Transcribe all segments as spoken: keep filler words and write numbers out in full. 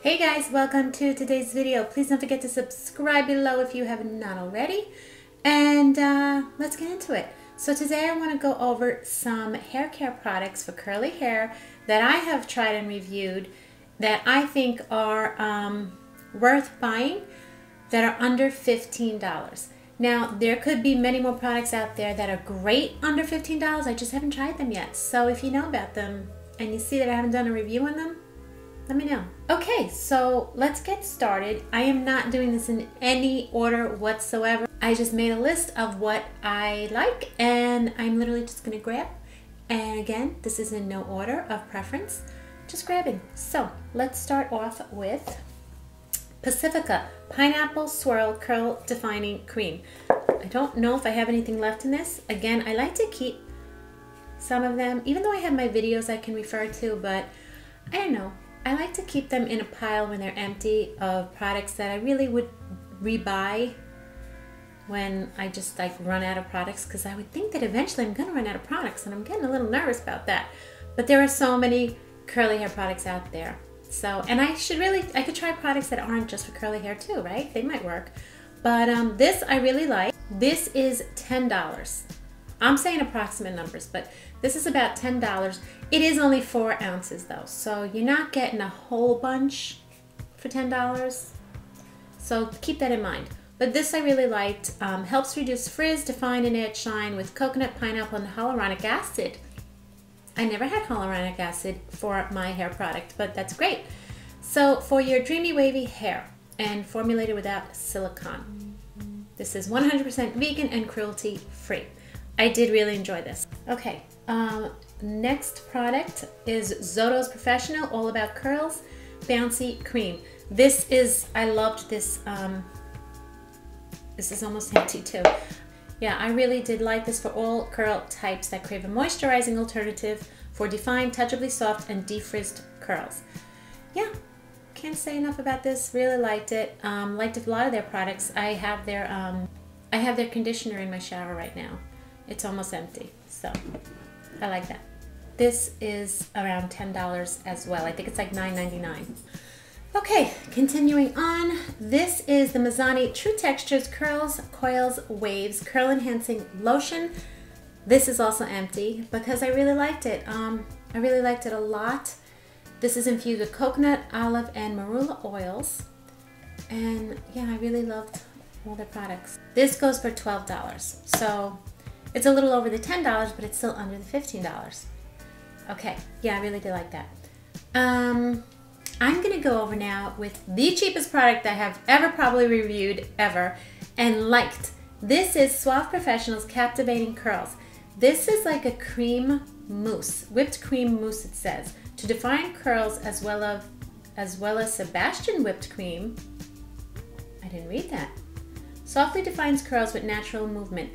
Hey guys, welcome to today's video. Please don't forget to subscribe below if you have not already, and uh, let's get into it. So today I want to go over some hair care products for curly hair that I have tried and reviewed that I think are um, worth buying that are under fifteen dollars. Now there could be many more products out there that are great under fifteen dollars. I just haven't tried them yet. So if you know about them and you see that I haven't done a review on them, let me know. Okay, so let's get started. I am not doing this in any order whatsoever. I just made a list of what I like and I'm literally just gonna grab. And again, this is in no order of preference, just grabbing. So let's start off with Pacifica Pineapple Swirl Curl Defining Cream. I don't know if I have anything left in this. Again, I like to keep some of them, even though I have my videos I can refer to, but I don't know. I like to keep them in a pile when they're empty of products that I really would rebuy when I just like run out of products, because I would think that eventually I'm gonna run out of products and I'm getting a little nervous about that. But there are so many curly hair products out there. So, and I should really, I could try products that aren't just for curly hair too, right? They might work. But um, this I really like. This is ten dollars. I'm saying approximate numbers, but this is about ten dollars. It is only four ounces though, so you're not getting a whole bunch for ten dollars. So keep that in mind. But this I really liked. Um, helps reduce frizz, define, and add shine with coconut, pineapple, and hyaluronic acid. I never had hyaluronic acid for my hair product, but that's great. So for your dreamy, wavy hair, and formulated without silicone. This is one hundred percent vegan and cruelty-free. I did really enjoy this. Okay, um, next product is Zoto's Professional All About Curls Bouncy Cream. This is, I loved this, um, this is almost empty too. Yeah, I really did like this for all curl types that crave a moisturizing alternative for defined, touchably soft, and defrizzed curls. Yeah, can't say enough about this, really liked it. Um, liked a lot of their products. I have their, um, I have their conditioner in my shower right now. It's almost empty, so I like that. This is around ten dollars as well. I think it's like nine ninety-nine. Okay, continuing on. This is the Mizani True Textures Curls, Coils, Waves Curl Enhancing Lotion. This is also empty because I really liked it. Um, I really liked it a lot. This is infused with coconut, olive, and marula oils. And yeah, I really loved all their products. This goes for twelve dollars, so it's a little over the ten dollars, but it's still under the fifteen dollars. Okay, yeah, I really did like that. Um, I'm gonna go over now with the cheapest product I have ever probably reviewed ever and liked. This is Suave Professionals Captivating Curls. This is like a cream mousse, whipped cream mousse it says, to define curls as well as, as, well as Sebastian whipped cream. I didn't read that. Softly defines curls with natural movement.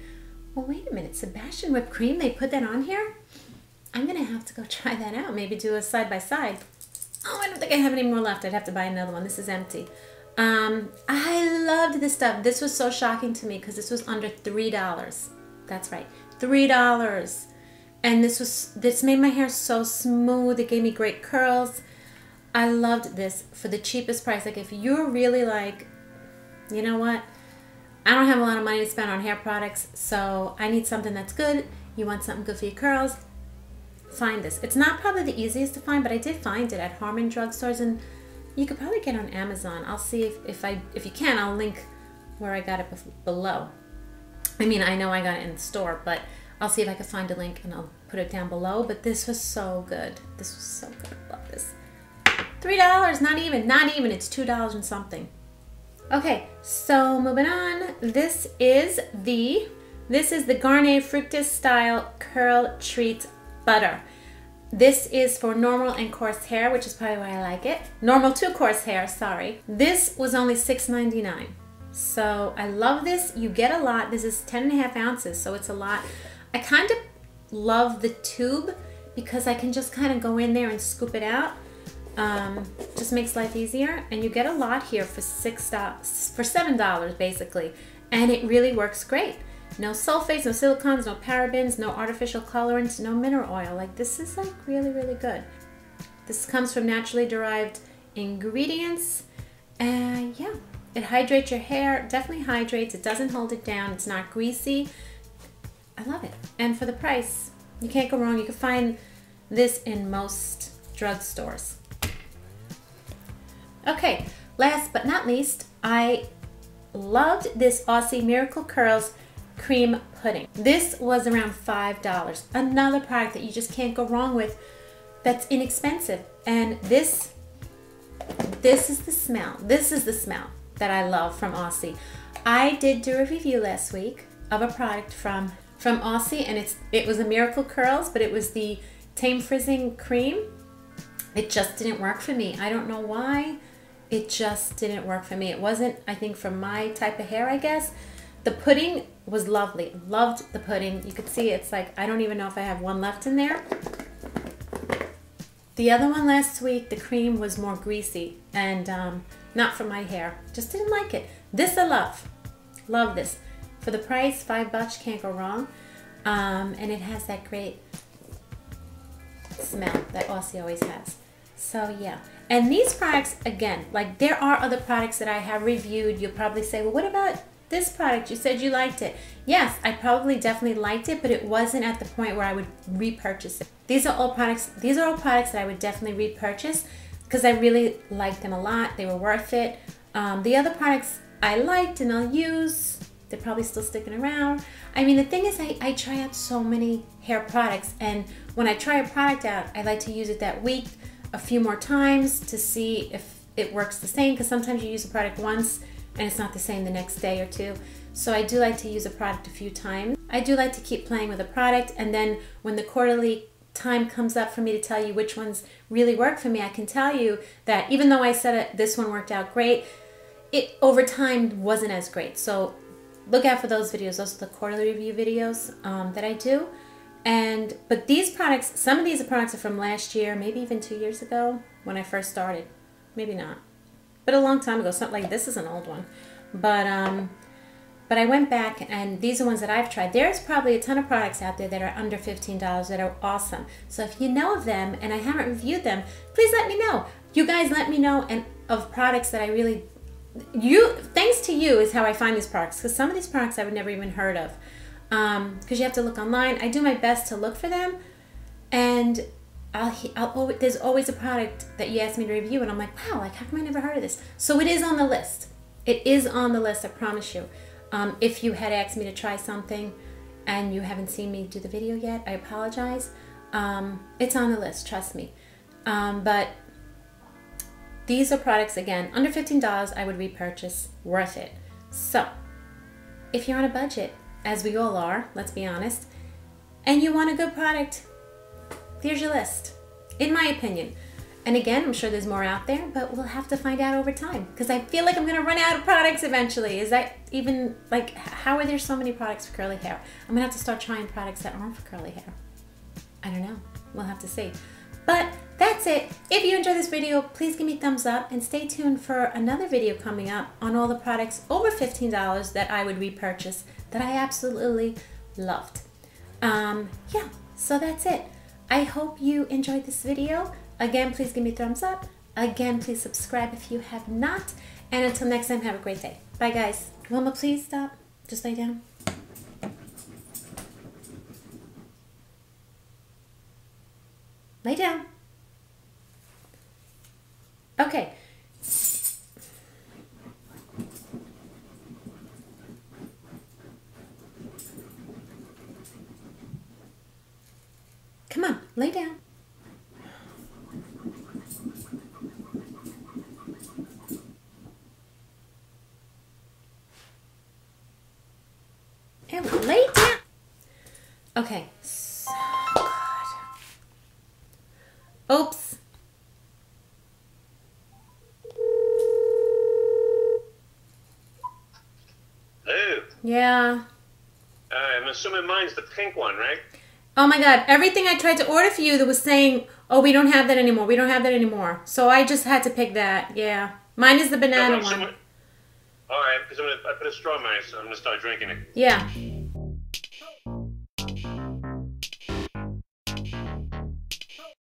Well, wait a minute, Sebastian whipped cream, they put that on here? I'm gonna have to go try that out, maybe do a side by side. Oh, I don't think I have any more left, I'd have to buy another one, this is empty. Um, I loved this stuff, this was so shocking to me because this was under three dollars. That's right, three dollars. And this, was, this made my hair so smooth, it gave me great curls. I loved this for the cheapest price. Like if you're really like, you know what? I don't have a lot of money to spend on hair products, so I need something that's good. You want something good for your curls? Find this. It's not probably the easiest to find, but I did find it at Harmon drugstores, and you could probably get it on Amazon. I'll see if, if I if you can. I'll link where I got it below. I mean, I know I got it in the store, but I'll see if I can find a link and I'll put it down below. But this was so good. This was so good. I love this. Three dollars? Not even. Not even. It's two dollars and something. Okay, so moving on, this is the this is the Garnier Fructis Style Curl Treat Butter. This is for normal and coarse hair, which is probably why I like it. Normal to coarse hair, sorry. This was only six ninety-nine. So I love this. You get a lot. This is ten and a half ounces, so it's a lot. I kind of love the tube because I can just kind of go in there and scoop it out. Um, just makes life easier, and you get a lot here for six dollars for seven dollars basically, and it really works great. No sulfates, no silicones, no parabens, no artificial colorants, no mineral oil. Like this is like really really good. This comes from naturally derived ingredients. And yeah, it hydrates your hair, definitely hydrates, it doesn't hold it down, it's not greasy. I love it. And for the price, you can't go wrong. You can find this in most drugstores. Okay, last but not least, I loved this Aussie Miracle Curls Cream Pudding. This was around five dollars. Another product that you just can't go wrong with, that's inexpensive. And this, this is the smell. This is the smell that I love from Aussie. I did do a review last week of a product from, from Aussie, and it's it was a Miracle Curls, but it was the Tame Frizzing Cream. It just didn't work for me. I don't know why. It just didn't work for me. It wasn't, I think, for my type of hair, I guess. The pudding was lovely. Loved the pudding. You could see it's like, I don't even know if I have one left in there. The other one last week, the cream was more greasy and um, not for my hair. Just didn't like it. This I love. Love this. For the price, five bucks, can't go wrong. Um, and it has that great smell that Aussie always has. So yeah, and these products, again, like there are other products that I have reviewed. You'll probably say, well, what about this product? You said you liked it. Yes, I probably definitely liked it, but it wasn't at the point where I would repurchase it. These are all products, these are all products that I would definitely repurchase because I really liked them a lot. They were worth it. Um, the other products I liked and I'll use, they're probably still sticking around. I mean, the thing is, I, I try out so many hair products, and when I try a product out, I like to use it that week a few more times to see if it works the same, because sometimes you use a product once and it's not the same the next day or two. So I do like to use a product a few times. I do like to keep playing with a product, and then when the quarterly time comes up for me to tell you which ones really work for me, I can tell you that even though I said it, this one worked out great, it over time wasn't as great. So look out for those videos. Those are the quarterly review videos um, that I do. And but these products, some of these products are from last year, maybe even two years ago when I first started. Maybe not, but a long time ago. It's not like this is an old one. But um, but I went back, and these are ones that I've tried. There's probably a ton of products out there that are under fifteen dollars that are awesome. So if you know of them and I haven't reviewed them, please let me know. You guys let me know, and of products that I really, you thanks to you is how I find these products, because some of these products I would never even heard of. Um, because you have to look online. I do my best to look for them, and I'll, I'll always, there's always a product that you ask me to review, and I'm like, wow, like how come I never heard of this? So it is on the list. It is on the list, I promise you. Um, if you had asked me to try something and you haven't seen me do the video yet, I apologize. Um, it's on the list, trust me. Um, but these are products, again, under fifteen dollars I would repurchase, worth it. So if you're on a budget, as we all are, let's be honest, and you want a good product, there's your list, in my opinion. And again, I'm sure there's more out there, but we'll have to find out over time, because I feel like I'm gonna run out of products eventually. Is that even, like, how are there so many products for curly hair? I'm gonna have to start trying products that aren't for curly hair. I don't know, we'll have to see. But that's it. If you enjoyed this video, please give me a thumbs up and stay tuned for another video coming up on all the products over fifteen dollars that I would repurchase that I absolutely loved. Um, yeah, so that's it. I hope you enjoyed this video. Again, please give me a thumbs up. Again, please subscribe if you have not. And until next time, have a great day. Bye, guys. Wilma, please stop. Just lay down. Lay down. Okay. Come on, lay down. And lay down. Okay. Oops. Hello. Yeah. Uh, I'm assuming mine's the pink one, right? Oh my God. Everything I tried to order for you that was saying, oh, we don't have that anymore. We don't have that anymore. So I just had to pick that. Yeah. Mine is the banana no, no, one. All right. Because I put a straw in mine, so I'm going to start drinking it. Yeah.